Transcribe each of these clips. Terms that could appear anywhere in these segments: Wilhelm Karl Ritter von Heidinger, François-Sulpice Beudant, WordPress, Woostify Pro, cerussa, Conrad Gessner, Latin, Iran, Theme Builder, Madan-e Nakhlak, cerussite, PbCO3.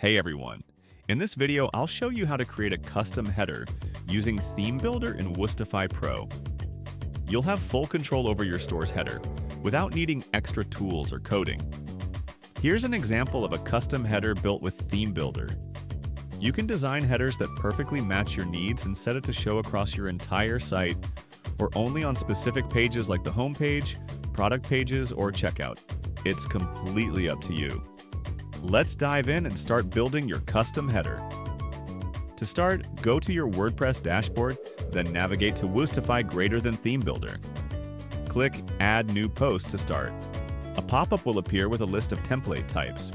Hey everyone, in this video I'll show you how to create a custom header using Theme Builder in Woostify Pro. You'll have full control over your store's header without needing extra tools or coding. Here's an example of a custom header built with Theme Builder. You can design headers that perfectly match your needs and set it to show across your entire site or only on specific pages like the homepage, product pages, or checkout. It's completely up to you. Let's dive in and start building your custom header. To start, go to your WordPress dashboard, then navigate to Woostify > Theme Builder. Click Add New Post to start. A pop-up will appear with a list of template types.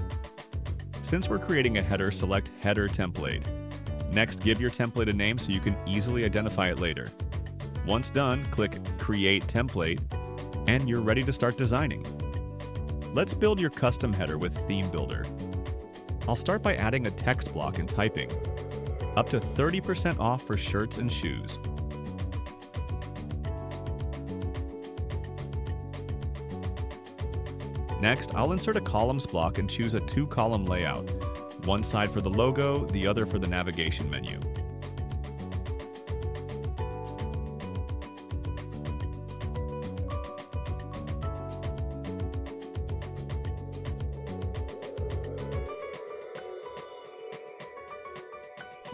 Since we're creating a header, select Header Template. Next, give your template a name so you can easily identify it later. Once done, click Create Template, and you're ready to start designing. Let's build your custom header with Theme Builder. I'll start by adding a text block and typing, up to 30% off for shirts and shoes. Next, I'll insert a columns block and choose a two-column layout, one side for the logo, the other for the navigation menu.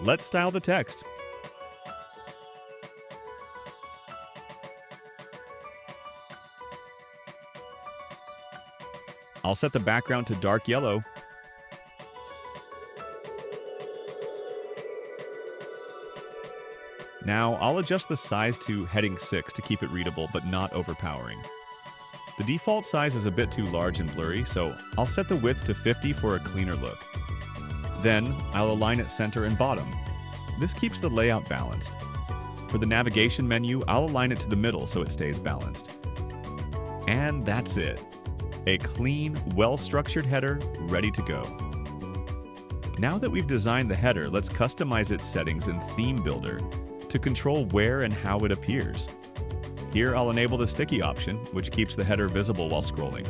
Let's style the text. I'll set the background to dark yellow. Now, I'll adjust the size to heading 6 to keep it readable but not overpowering. The default size is a bit too large and blurry, so I'll set the width to 50 for a cleaner look. Then, I'll align it center and bottom. This keeps the layout balanced. For the navigation menu, I'll align it to the middle so it stays balanced. And that's it. A clean, well-structured header ready to go. Now that we've designed the header, let's customize its settings in Theme Builder to control where and how it appears. Here, I'll enable the sticky option, which keeps the header visible while scrolling.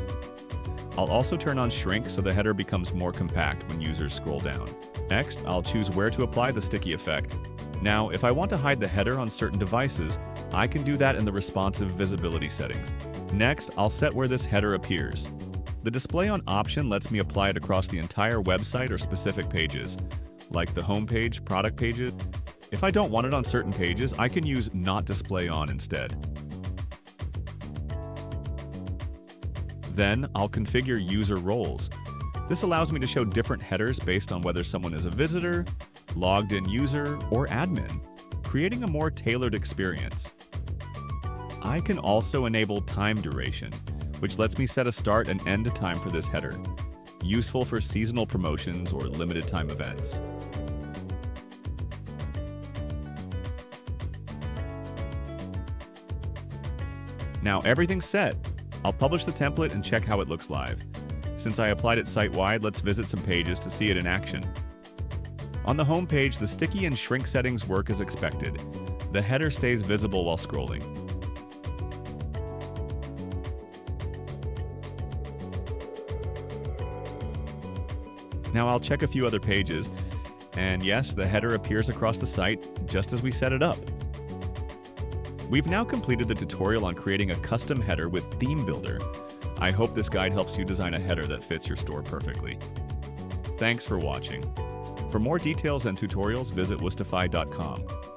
I'll also turn on shrink so the header becomes more compact when users scroll down. Next, I'll choose where to apply the sticky effect. Now, if I want to hide the header on certain devices, I can do that in the responsive visibility settings. Next, I'll set where this header appears. The display on option lets me apply it across the entire website or specific pages, like the homepage, product pages. If I don't want it on certain pages, I can use not display on instead. Then, I'll configure user roles. This allows me to show different headers based on whether someone is a visitor, logged-in user, or admin, creating a more tailored experience. I can also enable time duration, which lets me set a start and end time for this header, useful for seasonal promotions or limited time events. Now everything's set. I'll publish the template and check how it looks live. Since I applied it site-wide, let's visit some pages to see it in action. On the home page, the sticky and shrink settings work as expected. The header stays visible while scrolling. Now I'll check a few other pages, and yes, the header appears across the site just as we set it up. We've now completed the tutorial on creating a custom header with Theme Builder. I hope this guide helps you design a header that fits your store perfectly. Thanks for watching. For more details and tutorials, visit woostify.com.